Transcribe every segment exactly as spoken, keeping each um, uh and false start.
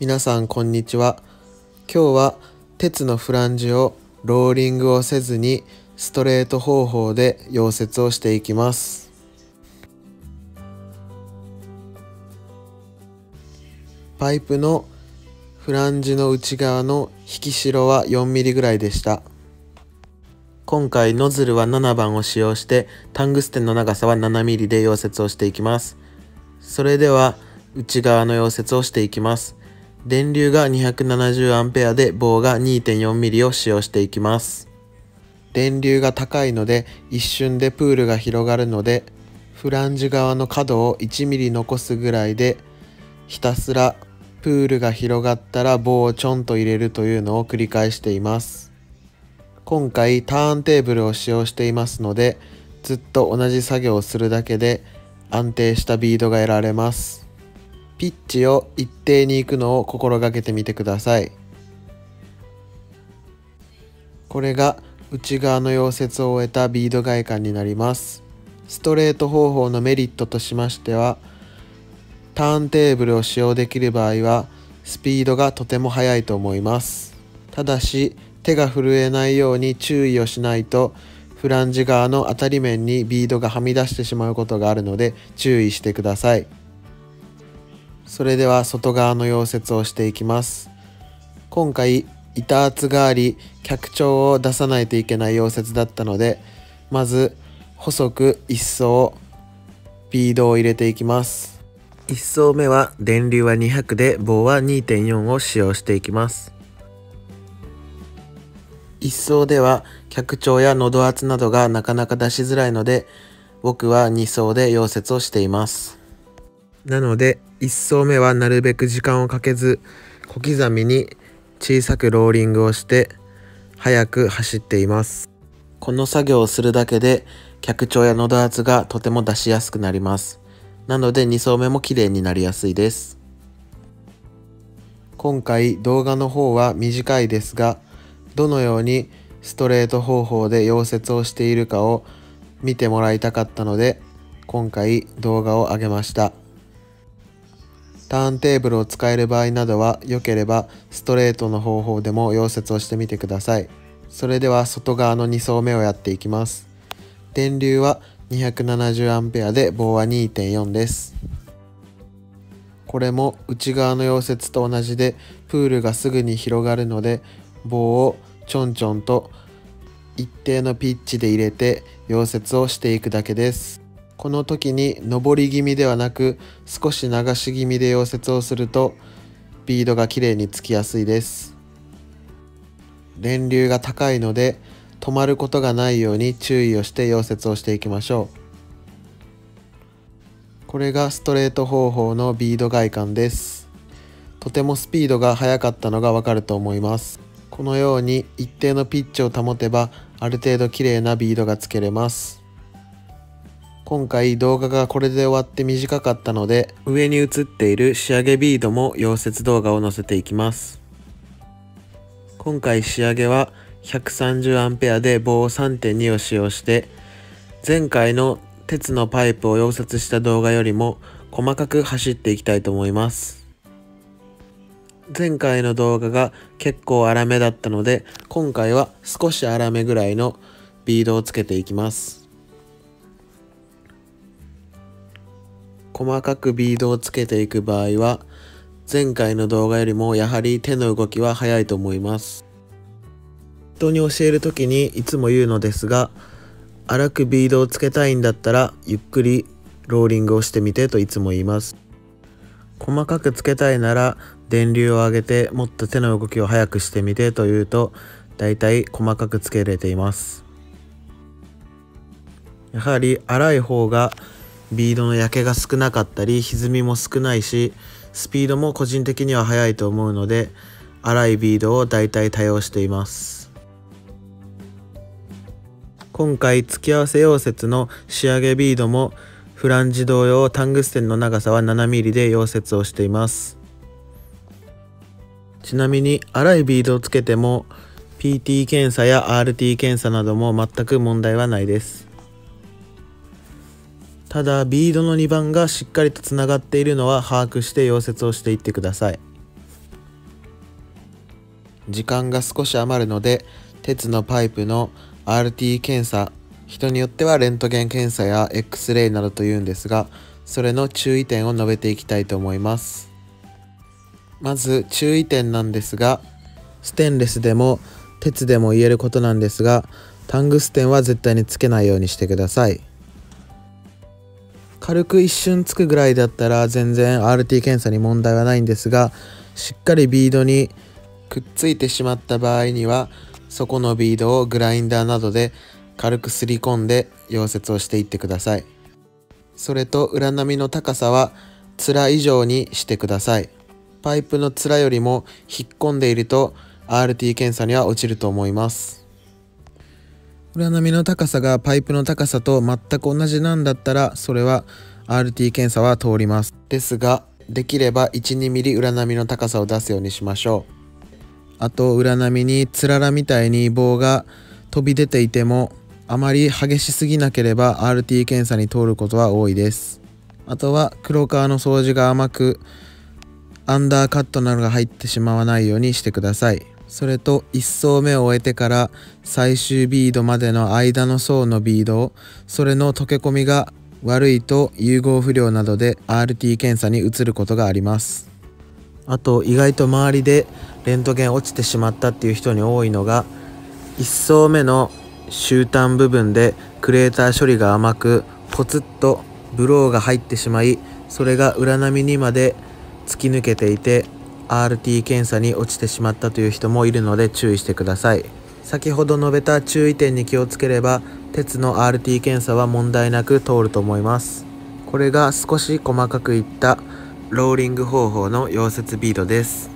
皆さんこんにちは。今日は鉄のフランジをローリングをせずにストレート方法で溶接をしていきます。パイプのフランジの内側の引き代は よんミリ ぐらいでした。今回ノズルはななばんを使用してタングステンの長さは ななミリ で溶接をしていきます。それでは内側の溶接をしていきます。電流が にひゃくななじゅうアンペア で棒が にてんよんミリ を使用していきます。電流が高いので一瞬でプールが広がるので、フランジ側の角を いちミリ 残すぐらいでひたすらプールが広がったら棒をちょんと入れるというのを繰り返しています。今回ターンテーブルを使用していますので、ずっと同じ作業をするだけで安定したビードが得られます。ピッチを一定に行くのを心がけてみてください。これが内側の溶接を終えたビード外観になります。ストレート方法のメリットとしましては、ターンテーブルを使用できる場合はスピードがとても速いと思います。ただし手が震えないように注意をしないと、フランジ側の当たり面にビードがはみ出してしまうことがあるので注意してください。それでは外側の溶接をしていきます。今回板厚があり脚長を出さないといけない溶接だったので、まず細くいっ層ビードを入れていきます。いっ層目は電流はにひゃくで棒は にてんよん を使用していきます。いっ層では脚長や喉厚などがなかなか出しづらいので、僕はに層で溶接をしています。なのでいっ層目はなるべく時間をかけず、小刻みに小さくローリングをして速く走っています。この作業をするだけで脚長や喉厚がとても出しやすくなります。なのでに層目も綺麗になりやすいです。今回動画の方は短いですが、どのようにストレート方法で溶接をしているかを見てもらいたかったので、今回動画を上げました。ターンテーブルを使える場合などは、良ければストレートの方法でも溶接をしてみてください。それでは外側のに層目をやっていきます。電流は にひゃくななじゅうアンペア で棒は にてんよん です。これも内側の溶接と同じでプールがすぐに広がるので、棒をちょんちょんと一定のピッチで入れて溶接をしていくだけです。この時に上り気味ではなく少し流し気味で溶接をするとビードがきれいにつきやすいです。電流が高いので止まることがないように注意をして溶接をしていきましょう。これがストレート方法のビード外観です。とてもスピードが速かったのがわかると思います。このように一定のピッチを保てばある程度きれいなビードがつけれます。今回動画がこれで終わって短かったので、上に映っている仕上げビードも溶接動画を載せていきます。今回仕上げは ひゃくさんじゅうアンペア で棒 さんてんに を使用して、前回の鉄のパイプを溶接した動画よりも細かく走っていきたいと思います。前回の動画が結構粗めだったので、今回は少し粗めぐらいのビードをつけていきます。細かくビードをつけていく場合は、前回の動画よりもやはり手の動きは速いと思います。人に教える時にいつも言うのですが、粗くビードをつけたいんだったらゆっくりローリングをしてみてといつも言います。細かくつけたいなら電流を上げてもっと手の動きを速くしてみてというと、だいたい細かくつけれています。やはり粗い方がビードの焼けが少なかったり歪みも少ないし、スピードも個人的には速いと思うので、粗いビードをだいたい多用しています。今回付き合わせ溶接の仕上げビードもフランジ同様タングステンの長さは ななミリ で溶接をしています。ちなみに粗いビードをつけても ピーティー 検査や アールティー 検査なども全く問題はないです。ただビードのにばんがしっかりとつながっているのは把握して溶接をしていってください。時間が少し余るので、鉄のパイプの アールティー 検査、人によってはレントゲン検査や エックスレイなどというんですが、それの注意点を述べていきたいと思います。まず注意点なんですが、ステンレスでも鉄でも言えることなんですが、タングステンは絶対につけないようにしてください。軽く一瞬つくぐらいだったら全然 アールティー 検査に問題はないんですが、しっかりビードにくっついてしまった場合には、そこのビードをグラインダーなどで軽くすり込んで溶接をしていってください。それと裏波の高さは面以上にしてください。パイプの面よりも引っ込んでいると アールティー 検査には落ちると思います。裏波の高さがパイプの高さと全く同じなんだったら、それは アールティー 検査は通ります。ですが、できれば いち、にミリ 裏波の高さを出すようにしましょう。あと裏波につららみたいに棒が飛び出ていても、あまり激しすぎなければ アールティー 検査に通ることは多いです。あとは黒革の掃除が甘く、アンダーカットなどが入ってしまわないようにしてください。それといち層目を終えてから最終ビードまでの間の層のビードを、それの溶け込みが悪いと融合不良などで アールティー 検査に移ることがあります。あと意外と周りでレントゲン落ちてしまったっていう人に多いのが、いち層目の終端部分でクレーター処理が甘く、ポツッとブローが入ってしまい、それが裏波にまで突き抜けていて アールティー 検査に落ちてしまったという人もいるので注意してください。先ほど述べた注意点に気をつければ、鉄の アールティー 検査は問題なく通ると思います。これが少し細かくいったローリング方法の溶接ビードです。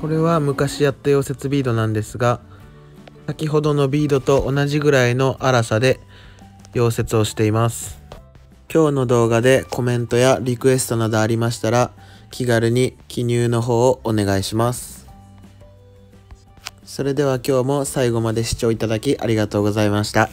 これは昔やった溶接ビードなんですが、先ほどのビードと同じぐらいの粗さで溶接をしています。今日の動画でコメントやリクエストなどありましたら、気軽に記入の方をお願いします。それでは今日も最後まで視聴いただきありがとうございました。